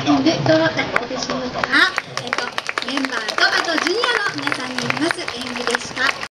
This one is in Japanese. で、どのオーディションのメンバーと、あとジュニアの皆さんによります演技でした。